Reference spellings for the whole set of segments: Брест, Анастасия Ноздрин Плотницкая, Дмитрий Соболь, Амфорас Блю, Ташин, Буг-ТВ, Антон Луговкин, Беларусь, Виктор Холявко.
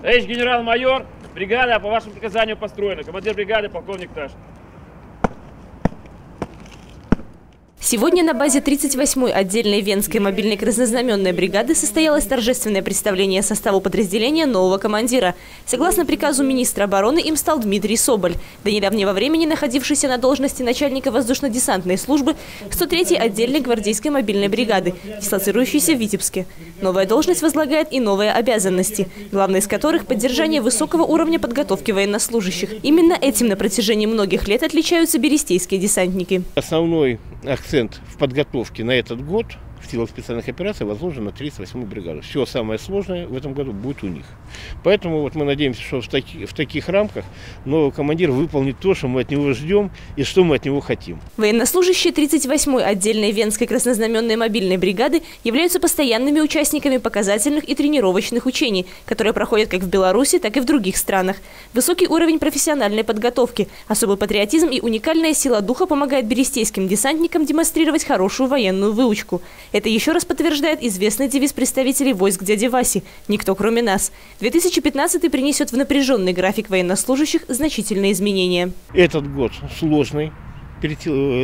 Товарищ генерал-майор, бригада по вашему приказанию построена. Командир бригады полковник Ташин. Сегодня на базе 38-й отдельной Венской мобильной краснознаменной бригады состоялось торжественное представление составу подразделения нового командира. Согласно приказу министра обороны, им стал Дмитрий Соболь, до недавнего времени находившийся на должности начальника воздушно-десантной службы 103-й отдельной гвардейской мобильной бригады, дислоцирующейся в Витебске. Новая должность возлагает и новые обязанности, главной из которых – поддержание высокого уровня подготовки военнослужащих. Именно этим на протяжении многих лет отличаются берестейские десантники. Основной акцент в подготовке на этот год в силах специальных операций возложен на 38-ю бригаду. Все самое сложное в этом году будет у них. Поэтому вот мы надеемся, что в таких рамках новый командир выполнит то, что мы от него ждем и что мы от него хотим. Военнослужащие 38-й отдельной Венской краснознаменной мобильной бригады являются постоянными участниками показательных и тренировочных учений, которые проходят как в Беларуси, так и в других странах. Высокий уровень профессиональной подготовки, особый патриотизм и уникальная сила духа помогает берестейским десантникам демонстрировать хорошую военную выучку. Это еще раз подтверждает известный девиз представителей войск дяди Васи «Никто кроме нас». 2015 принесет в напряженный график военнослужащих значительные изменения. Этот год сложный,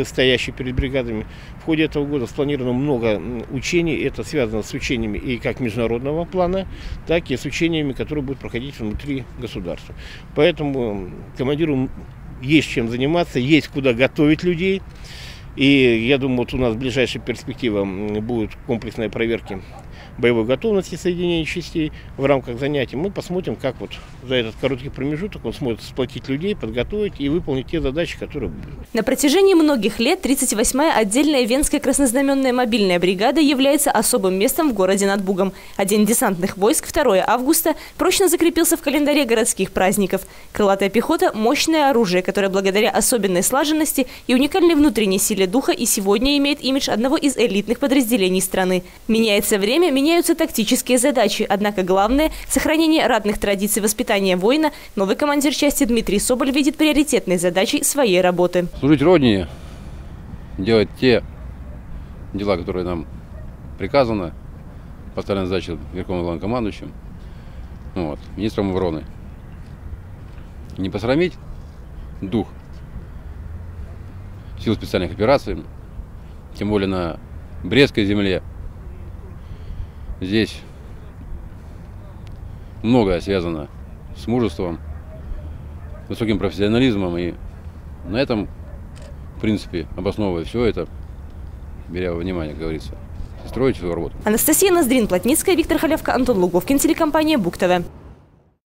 стоящий перед бригадами. В ходе этого года спланировано много учений. Это связано с учениями и как международного плана, так и с учениями, которые будут проходить внутри государства. Поэтому командиру есть чем заниматься, есть куда готовить людей. И я думаю, вот у нас в ближайшей перспективе будут комплексные проверки боевой готовности соединений частей в рамках занятий. Мы посмотрим, как вот за этот короткий промежуток он сможет сплотить людей, подготовить и выполнить те задачи, которые будут. На протяжении многих лет 38-я отдельная Венская краснознаменная мобильная бригада является особым местом в городе над Бугом. А День десантных войск 2 августа прочно закрепился в календаре городских праздников. Крылатая пехота – мощное оружие, которое благодаря особенной слаженности и уникальной внутренней силе духа и сегодня имеет имидж одного из элитных подразделений страны. Меняется время, меняются тактические задачи, однако главное – сохранение родных традиций воспитания воина. Новый командир части Дмитрий Соболь видит приоритетной задачей своей работы. Служить Родине, делать те дела, которые нам приказаны, поставленная задача Верховным главнокомандующим, министром обороны. Не посрамить дух сил специальных операций, тем более на Брестской земле. Здесь многое связано с мужеством, высоким профессионализмом, и на этом, в принципе, обосновывая все это, беря во внимание, как говорится, строить свою работу. Анастасия Ноздрин Плотницкая, Виктор Холявко, Антон Луговкин, телекомпания Буг-ТВ.